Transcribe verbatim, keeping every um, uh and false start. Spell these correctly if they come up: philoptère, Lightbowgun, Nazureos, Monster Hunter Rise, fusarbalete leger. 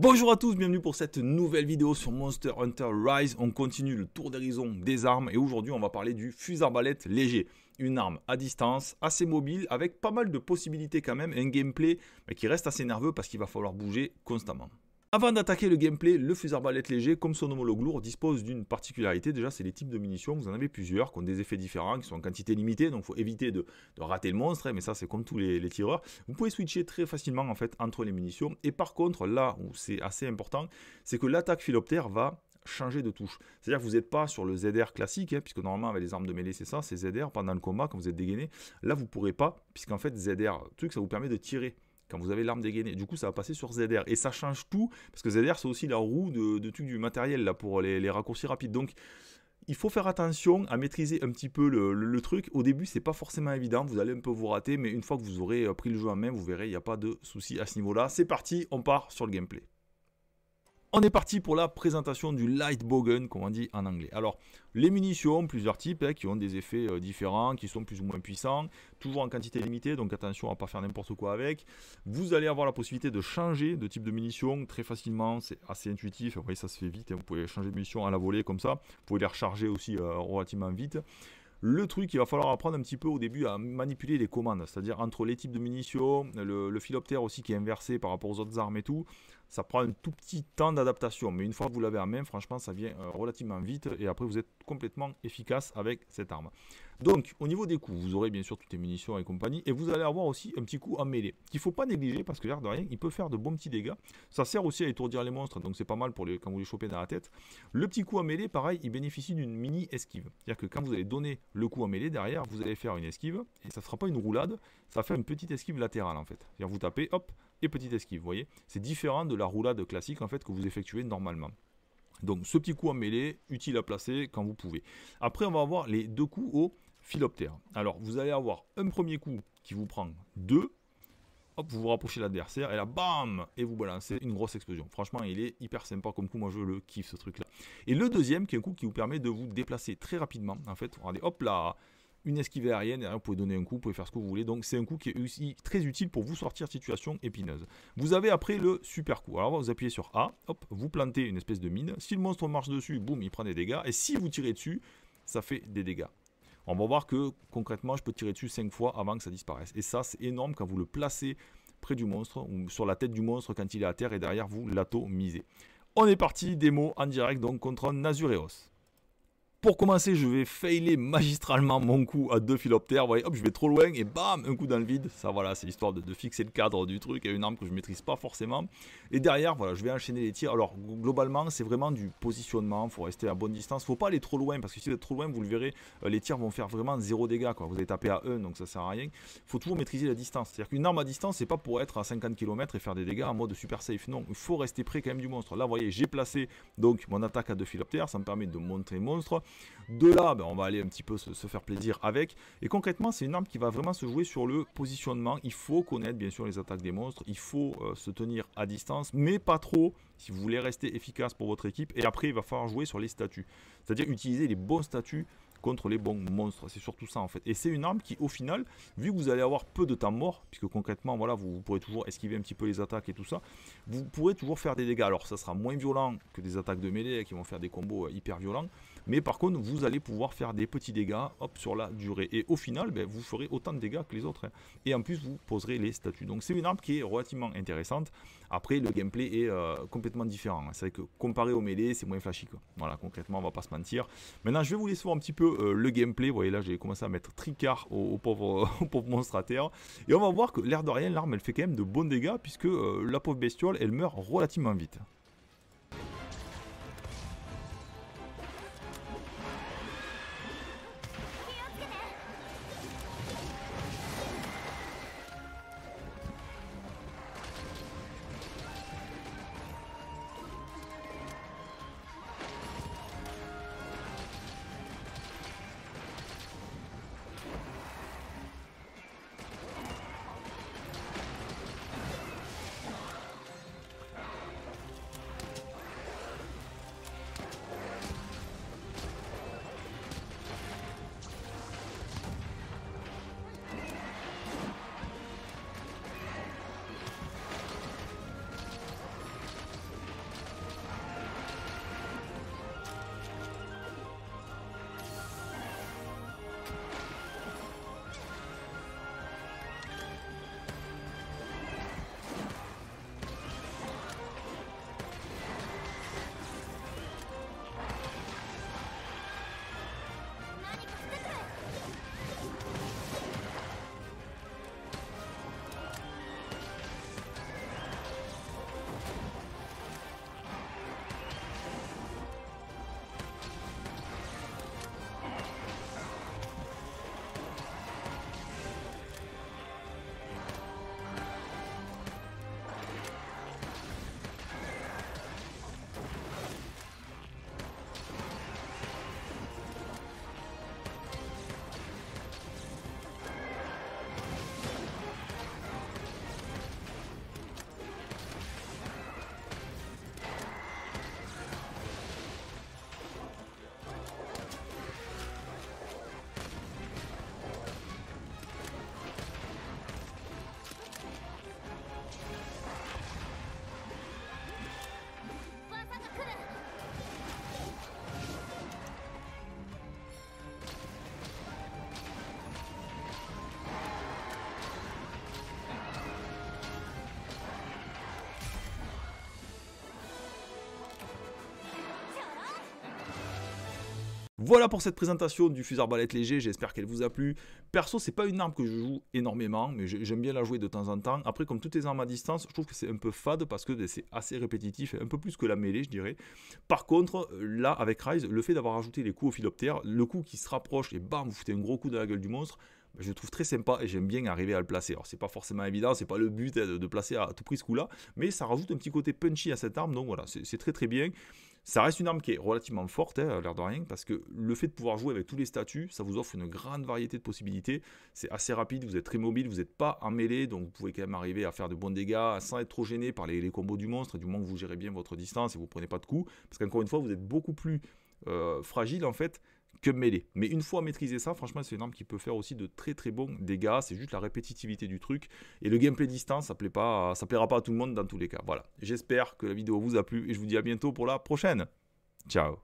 Bonjour à tous, bienvenue pour cette nouvelle vidéo sur Monster Hunter Rise. On continue le tour d'horizon des armes et aujourd'hui on va parler du fusil-arbalète léger. Une arme à distance, assez mobile, avec pas mal de possibilités quand même, et un gameplay mais qui reste assez nerveux parce qu'il va falloir bouger constamment. Avant d'attaquer le gameplay, le fusil-arbalète léger, comme son homologue lourd, dispose d'une particularité. Déjà, c'est les types de munitions, vous en avez plusieurs, qui ont des effets différents, qui sont en quantité limitée, donc il faut éviter de, de rater le monstre, mais ça c'est comme tous les, les tireurs. Vous pouvez switcher très facilement en fait entre les munitions, et par contre, là où c'est assez important, c'est que l'attaque philoptère va changer de touche. C'est-à-dire que vous n'êtes pas sur le Z R classique, hein, puisque normalement avec les armes de mêlée c'est ça, c'est Z R, pendant le combat, quand vous êtes dégainé, là vous ne pourrez pas, puisqu'en fait Z R, truc, ça vous permet de tirer quand vous avez l'arme dégainée. Du coup, ça va passer sur Z R. Et ça change tout, parce que Z R, c'est aussi la roue de, de tout du matériel là, pour les, les raccourcis rapides. Donc, il faut faire attention à maîtriser un petit peu le, le, le truc. Au début, c'est pas forcément évident. Vous allez un peu vous rater, mais une fois que vous aurez pris le jeu en main, vous verrez, il n'y a pas de souci à ce niveau-là. C'est parti, on part sur le gameplay. On est parti pour la présentation du Lightbowgun, comme on dit en anglais. Alors, les munitions, plusieurs types, hein, qui ont des effets euh, différents, qui sont plus ou moins puissants, toujours en quantité limitée, donc attention à ne pas faire n'importe quoi avec. Vous allez avoir la possibilité de changer de type de munitions très facilement, c'est assez intuitif, vous voyez, ça se fait vite, hein, vous pouvez changer de munitions à la volée comme ça, vous pouvez les recharger aussi euh, relativement vite. Le truc, il va falloir apprendre un petit peu au début à manipuler les commandes, c'est-à-dire entre les types de munitions, le, le philoptère aussi qui est inversé par rapport aux autres armes et tout, ça prend un tout petit temps d'adaptation, mais une fois que vous l'avez en main, franchement, ça vient relativement vite et après vous êtes complètement efficace avec cette arme. Donc, au niveau des coups, vous aurez bien sûr toutes les munitions et compagnie, et vous allez avoir aussi un petit coup en mêlée, qu'il ne faut pas négliger parce que l'air de rien, il peut faire de bons petits dégâts. Ça sert aussi à étourdir les monstres, donc c'est pas mal pour les, quand vous les chopez dans la tête. Le petit coup en mêlée, pareil, il bénéficie d'une mini esquive, c'est-à-dire que quand vous allez donner le coup en mêlée, derrière vous allez faire une esquive et ça ne sera pas une roulade, ça va faire une petite esquive latérale en fait. C'est-à-dire vous tapez, hop, et petite esquive, vous voyez. C'est différent de la roulade classique en fait que vous effectuez normalement. Donc ce petit coup en mêlée, utile à placer quand vous pouvez. Après on va avoir les deux coups au philoptère. Alors vous allez avoir un premier coup qui vous prend deux. Hop, vous vous rapprochez de l'adversaire et là, bam, et vous balancez une grosse explosion. Franchement, il est hyper sympa comme coup. Moi, je le kiffe, ce truc-là. Et le deuxième, qui est un coup qui vous permet de vous déplacer très rapidement. En fait, regardez, hop là, une esquive aérienne. Derrière, vous pouvez donner un coup, vous pouvez faire ce que vous voulez. Donc, c'est un coup qui est aussi très utile pour vous sortir de situation épineuse. Vous avez après le super coup. Alors, vous appuyez sur A, hop, vous plantez une espèce de mine. Si le monstre marche dessus, boum, il prend des dégâts. Et si vous tirez dessus, ça fait des dégâts. On va voir que concrètement, je peux tirer dessus cinq fois avant que ça disparaisse. Et ça, c'est énorme quand vous le placez près du monstre ou sur la tête du monstre quand il est à terre et derrière vous l'atomisez. On est parti, démo en direct donc contre Nazureos. Pour commencer, je vais failer magistralement mon coup à deux philoptères. Vous voyez, hop, je vais trop loin et bam, un coup dans le vide. Ça, voilà, c'est l'histoire de, de fixer le cadre du truc à une arme que je ne maîtrise pas forcément. Et derrière, voilà, je vais enchaîner les tirs. Alors, globalement, c'est vraiment du positionnement. Il faut rester à bonne distance. Il ne faut pas aller trop loin parce que si vous êtes trop loin, vous le verrez, les tirs vont faire vraiment zéro dégâts, quoi. Vous allez taper à un, donc ça ne sert à rien. Il faut toujours maîtriser la distance. C'est-à-dire qu'une arme à distance, ce n'est pas pour être à cinquante kilomètres et faire des dégâts en mode super safe. Non, il faut rester près quand même du monstre. Là, vous voyez, j'ai placé donc mon attaque à deux philoptères. Ça me permet de montrer le monstre. De là, ben, on va aller un petit peu se, se faire plaisir avec. Et concrètement, c'est une arme qui va vraiment se jouer sur le positionnement. Il faut connaître bien sûr les attaques des monstres. Il faut euh, se tenir à distance, mais pas trop si vous voulez rester efficace pour votre équipe. Et après, il va falloir jouer sur les statuts. C'est-à-dire utiliser les bons statuts contre les bons monstres. C'est surtout ça en fait. Et c'est une arme qui au final, vu que vous allez avoir peu de temps mort, puisque concrètement voilà, vous, vous pourrez toujours esquiver un petit peu les attaques et tout ça, vous pourrez toujours faire des dégâts. Alors ça sera moins violent que des attaques de mêlée qui vont faire des combos hyper violents, mais par contre vous allez pouvoir faire des petits dégâts hop, sur la durée. Et au final ben, vous ferez autant de dégâts que les autres, hein. Et en plus vous poserez les statuts. Donc c'est une arme qui est relativement intéressante. Après le gameplay est euh, complètement différent, hein. C'est vrai que comparé au mêlée c'est moins flashy, quoi. Voilà, concrètement on va pas se mentir. Maintenant je vais vous laisser voir un petit peu Euh, le gameplay. Vous voyez là j'ai commencé à mettre tricard au, au, pauvre, euh, au pauvre monstre à terre et on va voir que l'air de rien l'arme elle fait quand même de bons dégâts puisque euh, la pauvre bestiole elle meurt relativement vite. Voilà pour cette présentation du fusil arbalète léger, j'espère qu'elle vous a plu. Perso, c'est pas une arme que je joue énormément, mais j'aime bien la jouer de temps en temps. Après, comme toutes les armes à distance, je trouve que c'est un peu fade parce que c'est assez répétitif, un peu plus que la mêlée, je dirais. Par contre, là, avec Rise, le fait d'avoir ajouté les coups au philoptère, le coup qui se rapproche et bam, vous foutez un gros coup dans la gueule du monstre, je le trouve très sympa et j'aime bien arriver à le placer. Alors, c'est pas forcément évident, c'est pas le but hein, de, de placer à tout prix ce coup-là, mais ça rajoute un petit côté punchy à cette arme, donc voilà, c'est très très bien. Ça reste une arme qui est relativement forte, hein, l'air de rien, parce que le fait de pouvoir jouer avec tous les statuts, ça vous offre une grande variété de possibilités. C'est assez rapide, vous êtes très mobile, vous n'êtes pas en mêlée, donc vous pouvez quand même arriver à faire de bons dégâts sans être trop gêné par les, les combos du monstre, du moment que vous gérez bien votre distance et vous ne prenez pas de coups, parce qu'encore une fois, vous êtes beaucoup plus euh, fragile en fait que mêlée. Mais une fois maîtrisé ça, franchement, c'est une arme qui peut faire aussi de très très bons dégâts. C'est juste la répétitivité du truc. Et le gameplay distance, ça plaît pas, ça plaira pas à tout le monde dans tous les cas. Voilà. J'espère que la vidéo vous a plu et je vous dis à bientôt pour la prochaine. Ciao.